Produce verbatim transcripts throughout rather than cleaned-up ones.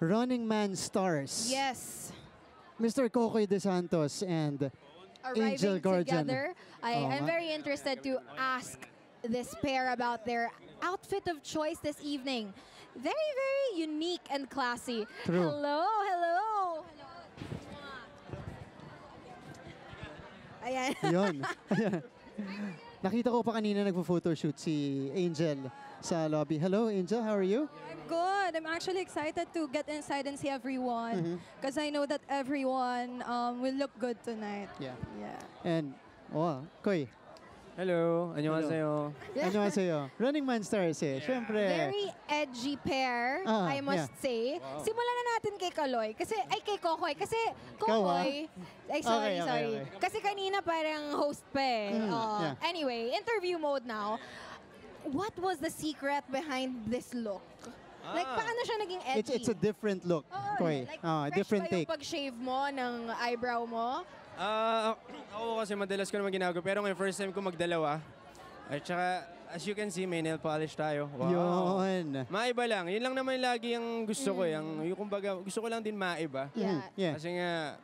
Running Man stars. Yes. Mister Kokoy De Santos and arriving Angel Garden. Together. I am oh, very interested to ask this pair about their outfit of choice this evening. Very, very unique and classy. True. Hello, hello. Ayan. Yun. Ayan. Nakita ko pa kanina nagpo-photoshoot si Angel sa lobby. Hello, Angel. How are you? I'm good. I'm actually excited to get inside and see everyone because mm-hmm. I know that everyone um, will look good tonight. Yeah. Yeah. And, oh, Koy. Hello. Annyeonghaseyo. Annyeonghaseyo. Running Man stars eh. Yeah. Siyempre. Very edgy pair, uh, I must yeah. say. Wow. Simulan na natin kay Kaloy. Kasi, ay kay Kokoy. Kasi, Kokoy. Ay, sorry, okay, okay, sorry. Okay, okay. Kasi kanina parang host pa eh. Mm, uh, yeah. Anyway, interview mode now. What was the secret behind this look? Ah. Like, paano siya naging edgy? It's, it's a different look, oh, Koy. Like, uh, different take. Fresh ba yung pag-shave mo ng eyebrow mo? Uh, ako kasi madalas ko naman ginagawa, pero ngayon first time ko magdalawa. At saka, as you can see, may nail polish tayo. Wow. Yun. Maiba lang. Yun lang naman lagi yung gusto mm. ko. Yung, yung kumbaga, gusto ko lang din maiba. Yeah. Yeah. Kasi nga,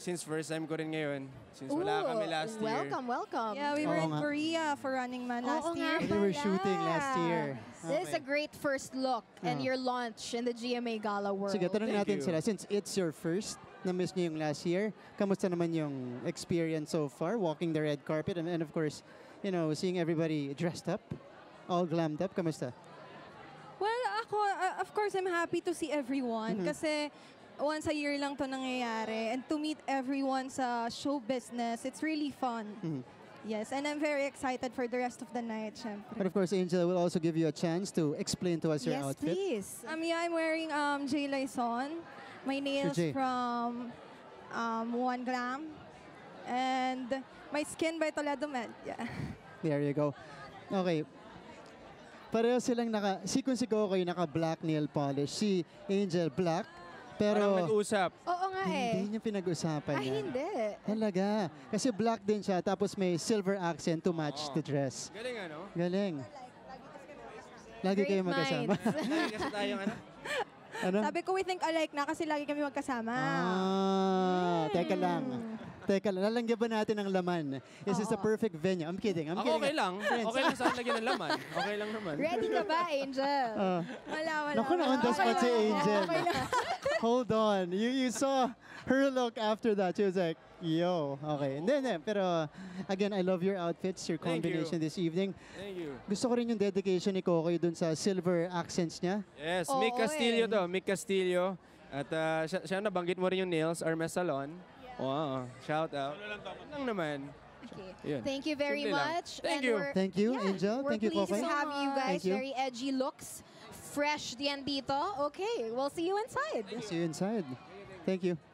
since first time ko rin ngayon, since Ooh, wala kami last welcome, year. Welcome, welcome. Yeah, we were oh, in nga. Korea for Running Man last oh, year. We were shooting last year. This is a great first look and oh. your launch in the G M A Gala world. Sige, tanong natin sila. Since it's your first, na-miss niyo yung last year. Kamusta naman yung experience so far, walking the red carpet and, and of course, you know, seeing everybody dressed up, all glammed up. Kamusta? Well, ako, uh, of course, I'm happy to see everyone mm-hmm. kasi once a year lang to nangyayari. And to meet everyone sa show business, it's really fun. Mm-hmm. Yes, and I'm very excited for the rest of the night, syempre. But of course, Angela will also give you a chance to explain to us yes, your outfit. Yes, please. Um, yeah, I'm wearing um, Jay Lyson. My nails from um, One Glam. And my skin by Toledo. Yeah. There you go. Okay. Pareho silang naka, si Kun si Kokoy naka-black nail polish. Si Angel, black. Pero parang nag-usap. Oo nga eh. Hindi niya pinag-usapan niya. Ay, hindi. Talaga. Kasi black din siya, tapos may silver accent to match oh. the dress. Galing ano? Galing. Lagi kayo magkasama. Lagi kasi tayong ano? Ano? Sabi ko, we think alike na kasi lagi kami magkasama. Ah, mm. Teka lang. Teka lang, lalangyan ba natin ang laman? Is this a perfect venue? I'm kidding, I'm kidding. Ako okay lang. Okay lang saan lagyan ng laman. Okay lang naman. Ready ka ba, Angel? Uh, wala, wala. Naku, na on the spot si Angel. Hold on. You you saw her look after that. She was like, yo, okay. Hindi, hindi. Pero again, I love your outfits, your combination this evening. Thank you. Gusto ko rin yung dedication ni Kokoy dun sa silver accents niya. Yes, Mick Castillo to. Mick Castillo. At uh, siya, siya nabanggit mo rin yung nails, Hermes Salon. Yeah. Wow, shout out. Lang naman. Okay. Thank you very Simple much. Lang. Thank and you. Thank you, yeah, Angel. Thank you, Kokoy. We're pleased to have you guys. You. Very edgy looks. Fresh diyan dito. Okay, we'll see you inside. Thank you. See you inside. Thank you.